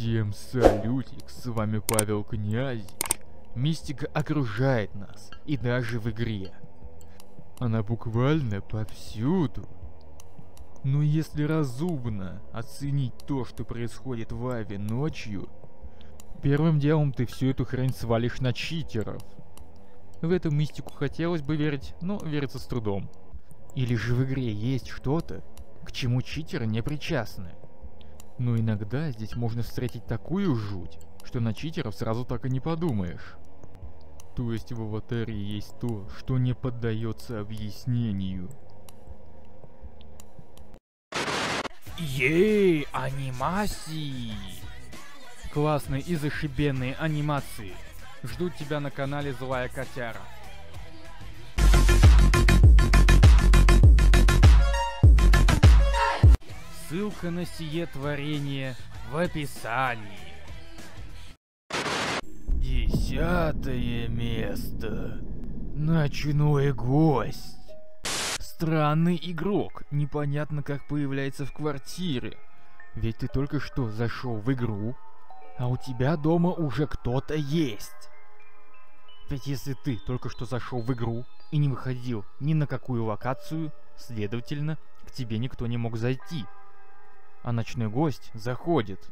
Всем салютик, с вами Павел Князич. Мистика окружает нас, и даже в игре. Она буквально повсюду. Но если разумно оценить то, что происходит в Аве ночью, первым делом ты всю эту хрень свалишь на читеров. В эту мистику хотелось бы верить, но верится с трудом. Или же в игре есть что-то, к чему читеры не причастны. Но иногда здесь можно встретить такую жуть, что на читеров сразу так и не подумаешь. То есть в Аватарии есть то, что не поддается объяснению. Ей, анимации! Классные и зашибенные анимации ждут тебя на канале Злая Котяра. Ссылка на сие творение в описании. 10-е место. Ночной гость. Странный игрок. Непонятно, как появляется в квартире. Ведь ты только что зашел в игру, а у тебя дома уже кто-то есть. Ведь если ты только что зашел в игру и не выходил ни на какую локацию, следовательно, к тебе никто не мог зайти. А ночной гость заходит.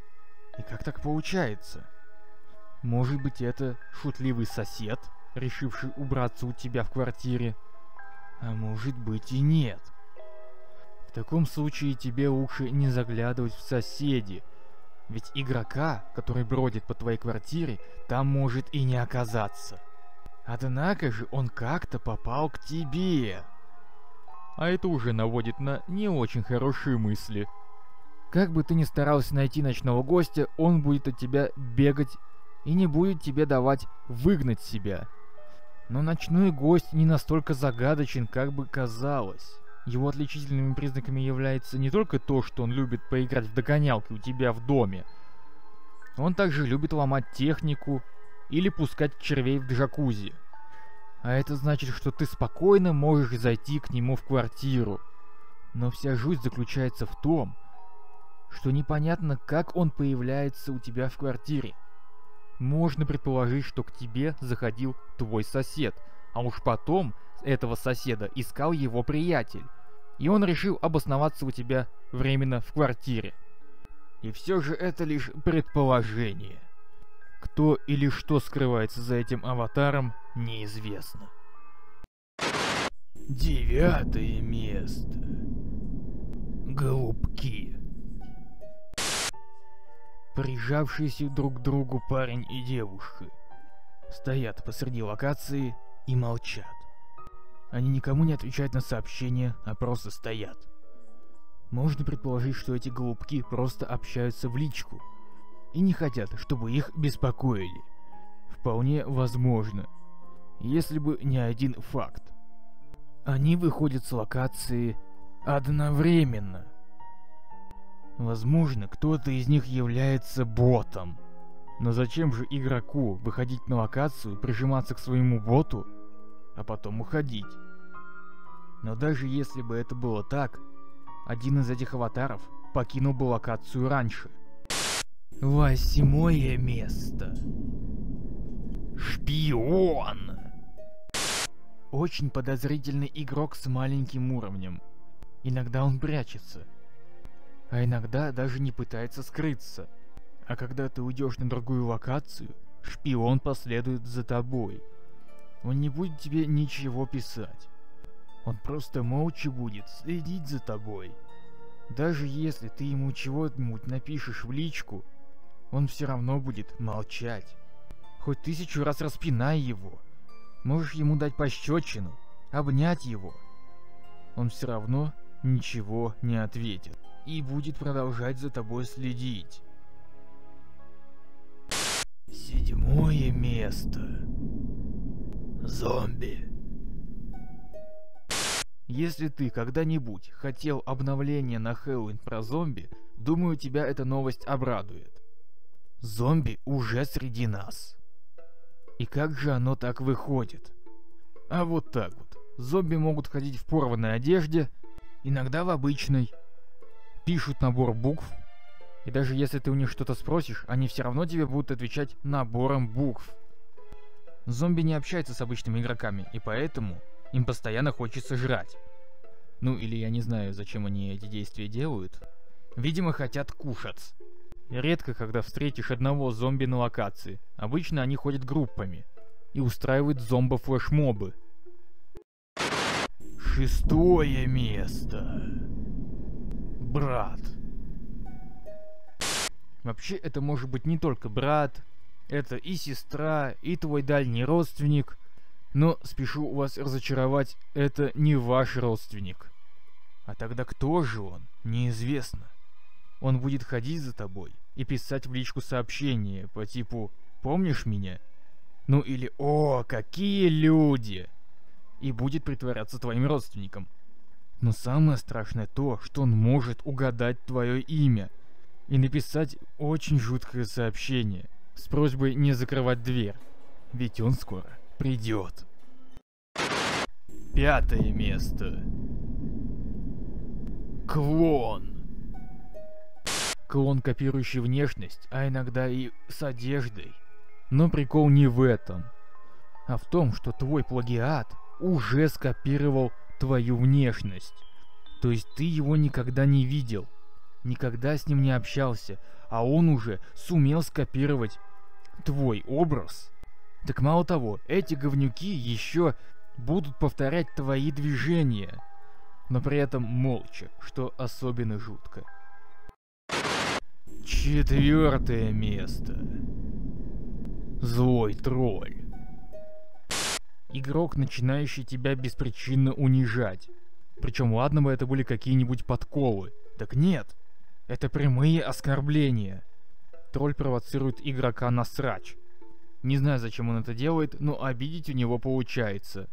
И как так получается? Может быть, это шутливый сосед, решивший убраться у тебя в квартире? А может быть и нет. В таком случае тебе лучше не заглядывать в соседи. Ведь игрока, который бродит по твоей квартире, там может и не оказаться. Однако же он как-то попал к тебе. А это уже наводит на не очень хорошие мысли. Как бы ты ни старался найти ночного гостя, он будет от тебя бегать и не будет тебе давать выгнать себя. Но ночной гость не настолько загадочен, как бы казалось. Его отличительными признаками является не только то, что он любит поиграть в догонялки у тебя в доме. Он также любит ломать технику или пускать червей в джакузи. А это значит, что ты спокойно можешь зайти к нему в квартиру. Но вся жуть заключается в том, что непонятно, как он появляется у тебя в квартире. Можно предположить, что к тебе заходил твой сосед, а уж потом этого соседа искал его приятель, и он решил обосноваться у тебя временно в квартире. И все же это лишь предположение. Кто или что скрывается за этим аватаром, неизвестно. 9-е место. Голубки. Прижавшиеся друг к другу парень и девушка стоят посреди локации и молчат. Они никому не отвечают на сообщения, а просто стоят. Можно предположить, что эти голубки просто общаются в личку и не хотят, чтобы их беспокоили. Вполне возможно, если бы не один факт. Они выходят с локации одновременно. Возможно, кто-то из них является ботом. Но зачем же игроку выходить на локацию, прижиматься к своему боту, а потом уходить? Но даже если бы это было так, один из этих аватаров покинул бы локацию раньше. 8-е место. Шпион. Очень подозрительный игрок с маленьким уровнем. Иногда он прячется, а иногда даже не пытается скрыться. А когда ты уйдешь на другую локацию, шпион последует за тобой. Он не будет тебе ничего писать. Он просто молча будет следить за тобой. Даже если ты ему чего-нибудь напишешь в личку, он все равно будет молчать. Хоть 1000 раз распинай его. Можешь ему дать пощечину, обнять его. Он все равно ничего не ответит и будет продолжать за тобой следить. 7-е место. Зомби. Если ты когда-нибудь хотел обновление на Хэллоуин про зомби, думаю, тебя эта новость обрадует. Зомби уже среди нас. И как же оно так выходит? А вот так вот. Зомби могут ходить в порванной одежде, иногда в обычной. Пишут набор букв, И даже если ты у них что-то спросишь, они все равно тебе будут отвечать набором букв. Зомби не общаются с обычными игроками, и поэтому им постоянно хочется жрать. Ну или я не знаю, зачем они эти действия делают. Видимо, хотят кушать. Редко, когда встретишь одного зомби на локации. Обычно они ходят группами и устраивают зомбо-флешмобы. 6-е место. Брат. Вообще, это может быть не только брат, это и сестра, и твой дальний родственник. Но спешу вас разочаровать, это не ваш родственник. А тогда кто же он? Неизвестно. Он будет ходить за тобой и писать в личку сообщение по типу «Помнишь меня?» Ну или «О, какие люди!» И будет притворяться твоим родственником. Но самое страшное то, что он может угадать твое имя и написать очень жуткое сообщение с просьбой не закрывать дверь, ведь он скоро придет. 5-е место. Клон. Клон, копирующий внешность, а иногда и с одеждой. Но прикол не в этом, а в том, что твой плагиат уже скопировал твою внешность. То есть ты его никогда не видел, никогда с ним не общался, а он уже сумел скопировать твой образ. Так мало того, эти говнюки еще будут повторять твои движения, но при этом молча, что особенно жутко. 4-е место. Злой тролль. Игрок, начинающий тебя беспричинно унижать. Причем ладно бы это были какие-нибудь подколы. Так нет, это прямые оскорбления. Тролль провоцирует игрока на срач. Не знаю, зачем он это делает, но обидеть у него получается.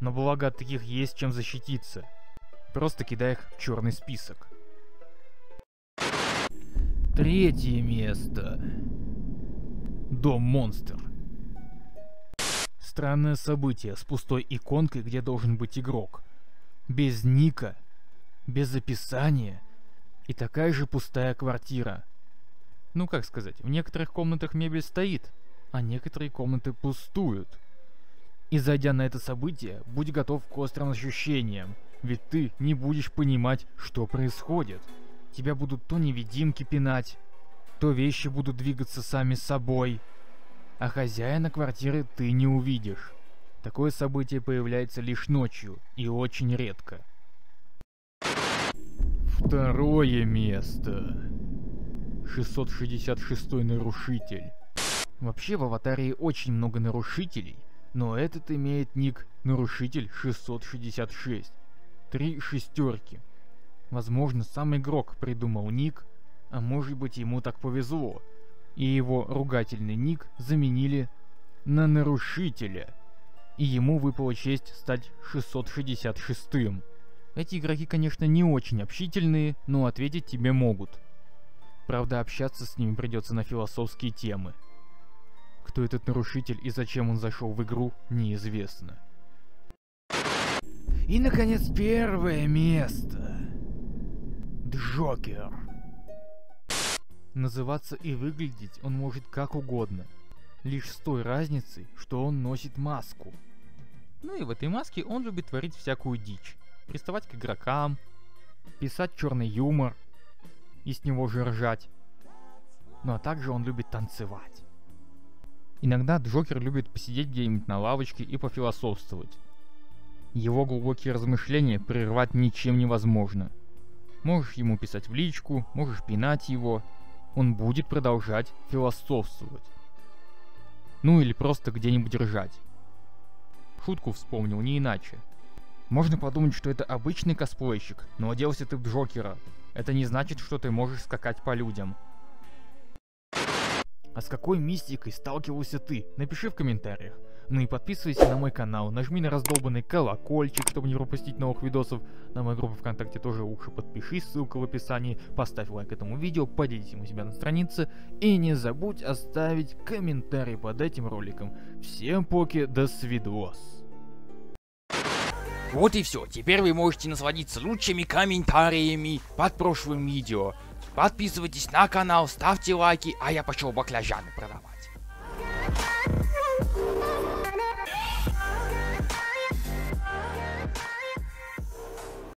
Но благо от таких есть чем защититься. Просто кидай их в черный список. 3-е место. Дом монстр. Странное событие с пустой иконкой, где должен быть игрок. Без ника, без описания и такая же пустая квартира. Ну как сказать, в некоторых комнатах мебель стоит, а некоторые комнаты пустуют. И зайдя на это событие, будь готов к острым ощущениям, ведь ты не будешь понимать, что происходит. Тебя будут то невидимки пинать, то вещи будут двигаться сами собой. А хозяина квартиры ты не увидишь. Такое событие появляется лишь ночью и очень редко. 2-е место. 666-й нарушитель. Вообще в Аватарии очень много нарушителей, но этот имеет ник нарушитель 666. 3 шестерки. Возможно, сам игрок придумал ник, а может быть ему так повезло. И его ругательный ник заменили на нарушителя, и ему выпала честь стать 666-м. Эти игроки, конечно, не очень общительные, но ответить тебе могут. Правда, общаться с ними придется на философские темы. Кто этот нарушитель и зачем он зашел в игру, неизвестно. И, наконец, 1-е место. Джокер. Называться и выглядеть он может как угодно, лишь с той разницей, что он носит маску. Ну и в этой маске он любит творить всякую дичь, приставать к игрокам, писать черный юмор и с него же ржать. Ну а также он любит танцевать. Иногда Джокер любит посидеть где-нибудь на лавочке и пофилософствовать. Его глубокие размышления прервать ничем невозможно. Можешь ему писать в личку, можешь пинать его, он будет продолжать философствовать. Ну или просто где-нибудь ржать. Шутку вспомнил, не иначе. Можно подумать, что это обычный косплейщик, но оделся ты в Джокера. Это не значит, что ты можешь скакать по людям. А с какой мистикой сталкивался ты? Напиши в комментариях. Ну и подписывайся на мой канал, нажми на раздолбанный колокольчик, чтобы не пропустить новых видосов. На мою группу ВКонтакте тоже лучше подпишись, ссылка в описании. Поставь лайк этому видео, поделись им у себя на странице. И не забудь оставить комментарий под этим роликом. Всем поки, до свидос. Вот и все, теперь вы можете насладиться лучшими комментариями под прошлым видео. Подписывайтесь на канал, ставьте лайки, а я пошел баклажаны продавать.